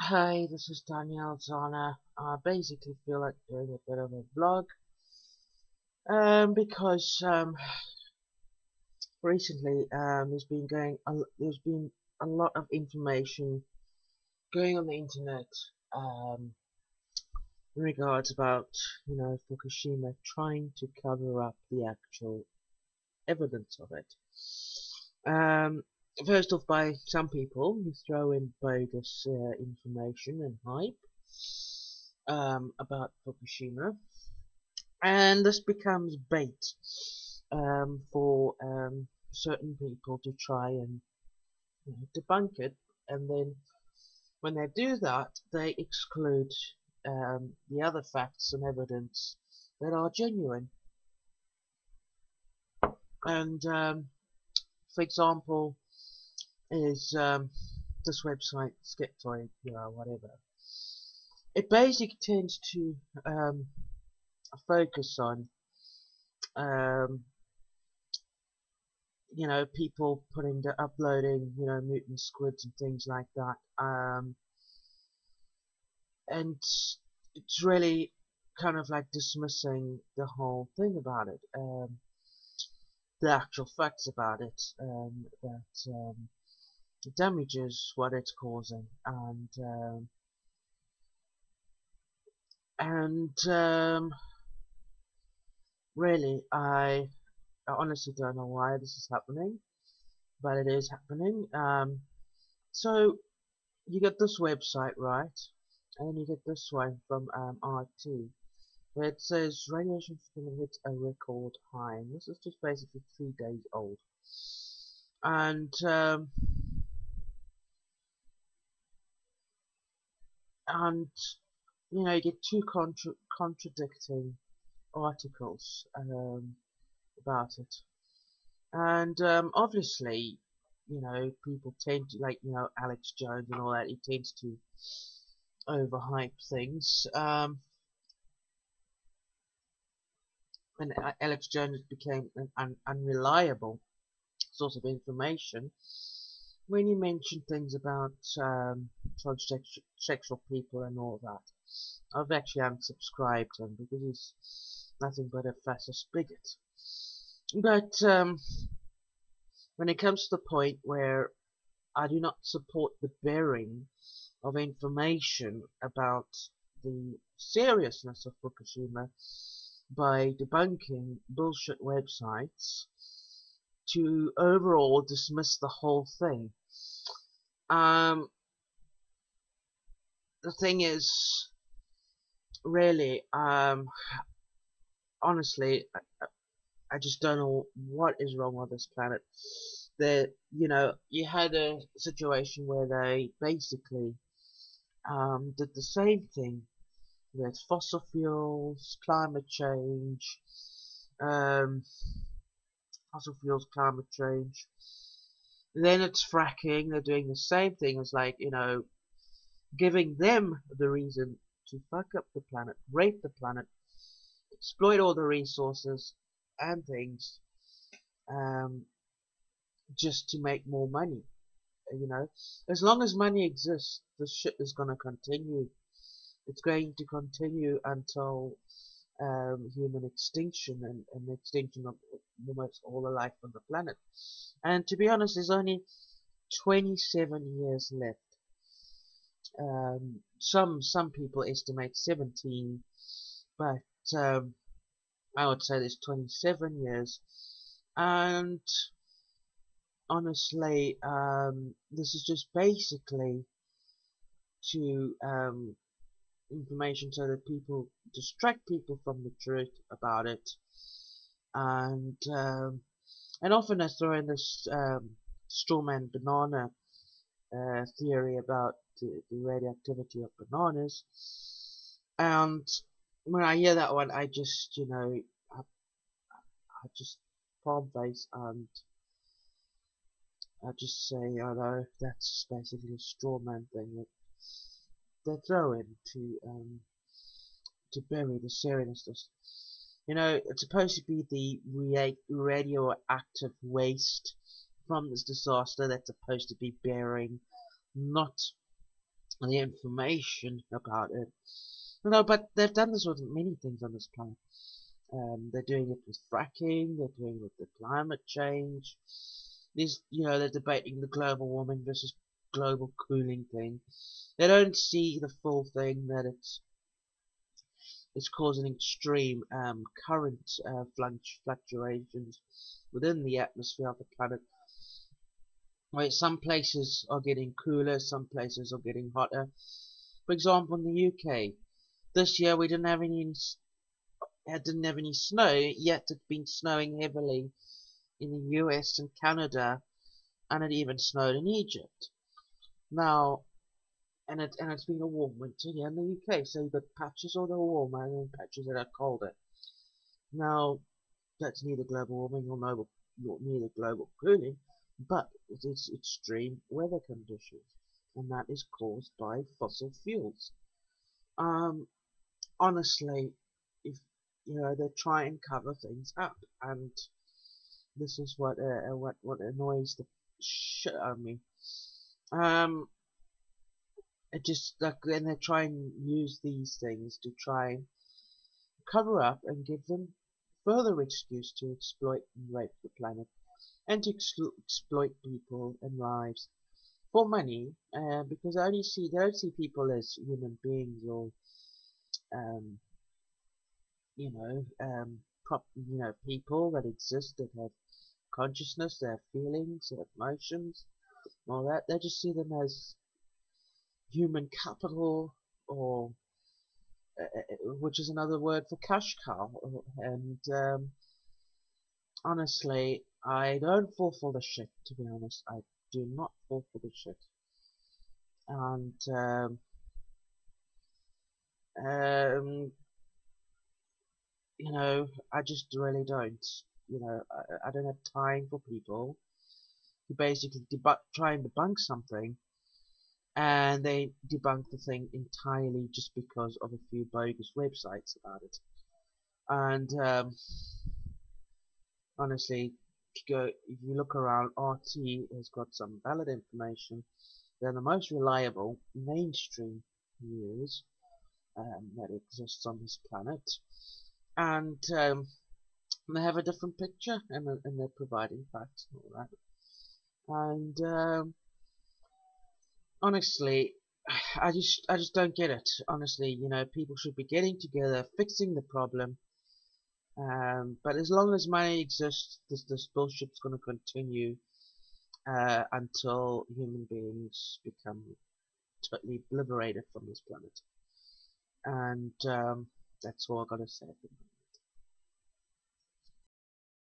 Hi, this is Danielle Zana. I basically feel like doing a bit of a vlog because recently there's been a lot of information going on the internet in regards about Fukushima, trying to cover up the actual evidence of it. First off, by some people who throw in bogus information and hype about Fukushima, and this becomes bait for certain people to try and debunk it. And then when they do that, they exclude the other facts and evidence that are genuine. And for example, is this website Skeptoid, whatever. It basically tends to focus on people uploading mutant squids and things like that, and it's really kind of like dismissing the whole thing about it, the actual facts about it, that damages what it's causing, and really I honestly don't know why this is happening, but it is happening. So you get this website, right, and you get this one from RT, where it says radiation hits a record high, and this is just basically 3 days old. And you get two contradicting articles about it, and obviously people tend to, like, Alex Jones and all that, he tends to overhype things, and Alex Jones became an unreliable source of information when you mention things about transsexual people and all that. I've actually unsubscribed him because he's nothing but a fascist bigot. But when it comes to the point where I do not support the bearing of information about the seriousness of Fukushima by debunking bullshit websites to overall dismiss the whole thing. The thing is, really, honestly, I just don't know what is wrong with this planet. That you had a situation where they basically did the same thing with fossil fuels, climate change, Then it's fracking. They're doing the same thing as, like, giving them the reason to fuck up the planet, rape the planet, exploit all the resources and things, just to make more money. As long as money exists, this shit is gonna continue. It's going to continue until human extinction and the extinction of almost all the life on the planet. And to be honest, there's only 27 years left. Some people estimate 17, but I would say there's 27 years. And honestly, this is just basically to information so that people distract people from the truth about it. And often I throw in this straw man banana theory about the radioactivity of bananas, and when I hear that one, I just I just palm face, and I just say, no, that's basically a straw man thing that they throw in to bury the seriousness. It's supposed to be the radioactive waste from this disaster that's supposed to be burying, not and the information about it. No, but they've done this with many things on this planet. They're doing it with fracking, they're doing it with the climate change. These, you know, they're debating the global warming versus global cooling thing. They don't see the full thing that it's causing extreme current fluctuations within the atmosphere of the planet. Where some places are getting cooler, some places are getting hotter. For example, in the UK, this year we didn't have any snow, yet it's been snowing heavily in the US and Canada, and it even snowed in Egypt. Now, and it's been a warm winter here in the UK, so you've got patches that are warmer and patches that are colder. Now, that's neither global warming nor neither global cooling, but it is extreme weather conditions, and that is caused by fossil fuels. Honestly, if you know, they try and cover things up, and this is what annoys the shit out of me. It just like then they try and use these things to try and cover up and give them further excuse to exploit and rape the planet, and to exploit people and lives for money, because they don't see people as human beings or people that exist, that have consciousness, they have feelings, they have emotions, all that. They just see them as human capital, or which is another word for cash cow. And honestly, I don't fall for the shit, to be honest. I do not fall for the shit. And you know, I just really don't. You know, I don't have time for people who basically try and debunk something, and they debunk the thing entirely just because of a few bogus websites about it. And honestly, if you look around, RT has got some valid information. They're the most reliable mainstream news that exists on this planet, and they have a different picture, and they're providing facts and all that. And honestly, I just don't get it. Honestly, you know, people should be getting together, fixing the problem. But as long as money exists, this bullshit's going to continue until human beings become totally obliterated from this planet. And that's all I've got to say.